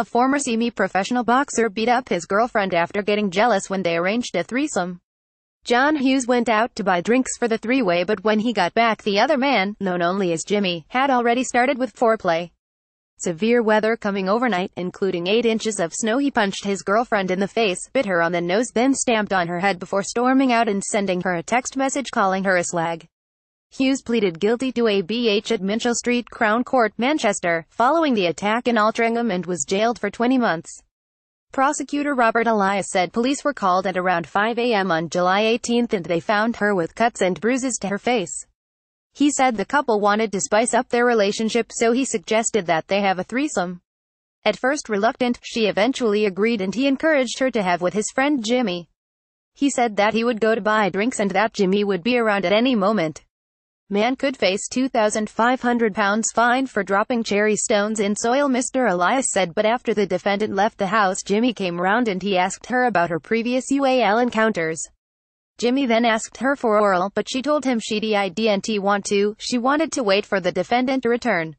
A former CME professional boxer beat up his girlfriend after getting jealous when they arranged a threesome. John Hughes went out to buy drinks for the three-way, but when he got back, the other man, known only as Jimmy, had already started with foreplay. Severe weather coming overnight, including 8 inches of snow, he punched his girlfriend in the face, bit her on the nose, then stamped on her head before storming out and sending her a text message calling her a slag. Hughes pleaded guilty to ABH at Mitchell Street Crown Court, Manchester, following the attack in Altrincham, and was jailed for 20 months. Prosecutor Robert Elias said police were called at around 5 a.m. on July 18 and they found her with cuts and bruises to her face. He said the couple wanted to spice up their relationship, so he suggested that they have a threesome. At first reluctant, she eventually agreed and he encouraged her to have with his friend Jimmy. He said that he would go to buy drinks and that Jimmy would be around at any moment. Man could face £2,500 fine for dropping cherry stones in soil, Mr. Elias said, but after the defendant left the house, Jimmy came round and he asked her about her previous UAL encounters. Jimmy then asked her for oral, but she told him she didn't want to. She wanted to wait for the defendant to return.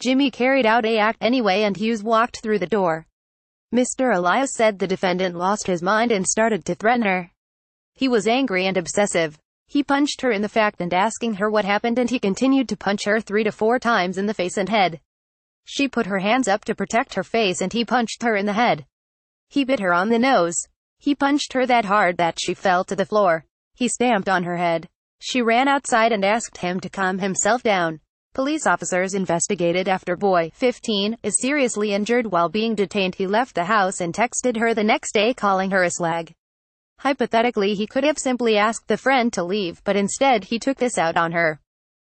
Jimmy carried out the act anyway and Hughes walked through the door. Mr. Elias said the defendant lost his mind and started to threaten her. He was angry and obsessive. He punched her in the face and asking her what happened, and he continued to punch her 3 to 4 times in the face and head. She put her hands up to protect her face and he punched her in the head. He bit her on the nose. He punched her that hard that she fell to the floor. He stamped on her head. She ran outside and asked him to calm himself down. Police officers investigated after boy, 15, is seriously injured while being detained. He left the house and texted her the next day calling her a slag. Hypothetically, he could have simply asked the friend to leave, but instead he took this out on her.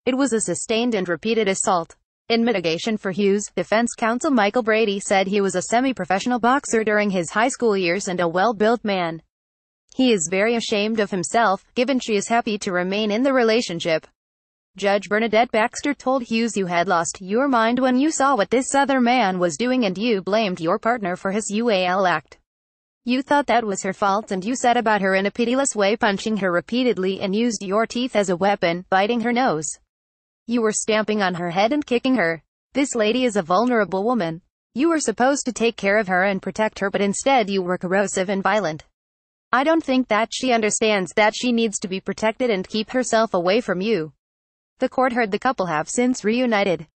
It was a sustained and repeated assault. In mitigation for Hughes, defense counsel Michael Brady said he was a semi-professional boxer during his high school years and a well-built man. He is very ashamed of himself, given she is happy to remain in the relationship. Judge Bernadette Baxter told Hughes, "You had lost your mind when you saw what this other man was doing and you blamed your partner for his UAL act. You thought that was her fault and you said about her in a pitiless way, punching her repeatedly and used your teeth as a weapon, biting her nose. You were stamping on her head and kicking her. This lady is a vulnerable woman. You were supposed to take care of her and protect her, but instead you were corrosive and violent. I don't think that she understands that she needs to be protected and keep herself away from you." The court heard the couple have since reunited.